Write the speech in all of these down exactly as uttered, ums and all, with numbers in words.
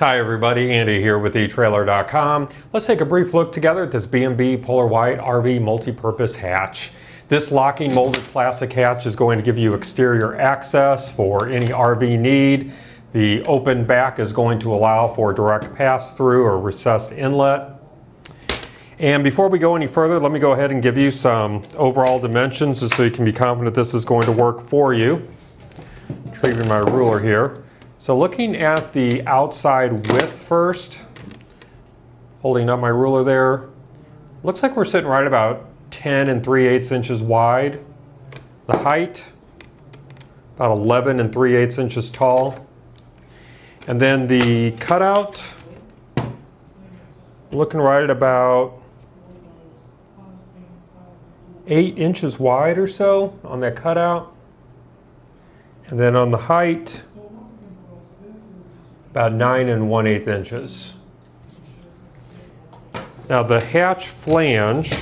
Hi everybody, Andy here with e Trailer dot com. Let's take a brief look together at this B and B Polar White R V multi-purpose hatch. This locking molded plastic hatch is going to give you exterior access for any R V need. The open back is going to allow for direct pass-through or recessed inlet. And before we go any further, let me go ahead and give you some overall dimensions just so you can be confident this is going to work for you. Retrieving my ruler here. So looking at the outside width first, holding up my ruler there, looks like we're sitting right about ten and three eighths inches wide. The height, about eleven and three eighths inches tall. And then the cutout, looking right at about eight inches wide or so on that cutout. And then on the height, about nine and one eighth inches. Now the hatch flange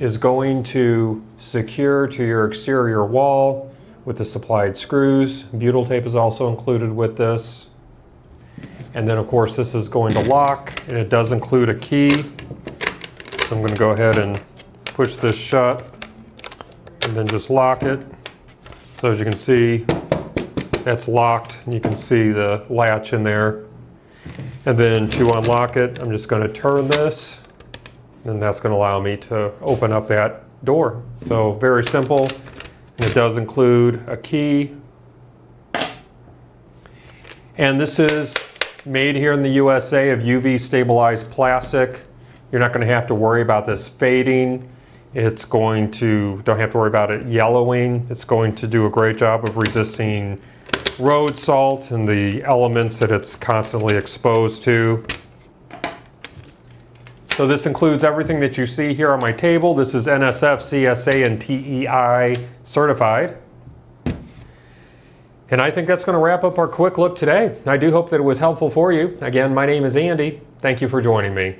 is going to secure to your exterior wall with the supplied screws. Butyl tape is also included with this. And then of course this is going to lock, and it does include a key. So I'm going to go ahead and push this shut and then just lock it. So as you can see, that's locked, and you can see the latch in there. And then to unlock it, I'm just going to turn this, and that's going to allow me to open up that door. So very simple, and it does include a key. And this is made here in the U S A of U V stabilized plastic. You're not going to have to worry about this fading. It's going to, don't have to worry about it yellowing. It's going to do a great job of resisting road salt and the elements that it's constantly exposed to. So this includes everything that you see here on my table. This is N S F, C S A, and T E I certified. And I think that's going to wrap up our quick look today. I do hope that it was helpful for you. Again, my name is Andy. Thank you for joining me.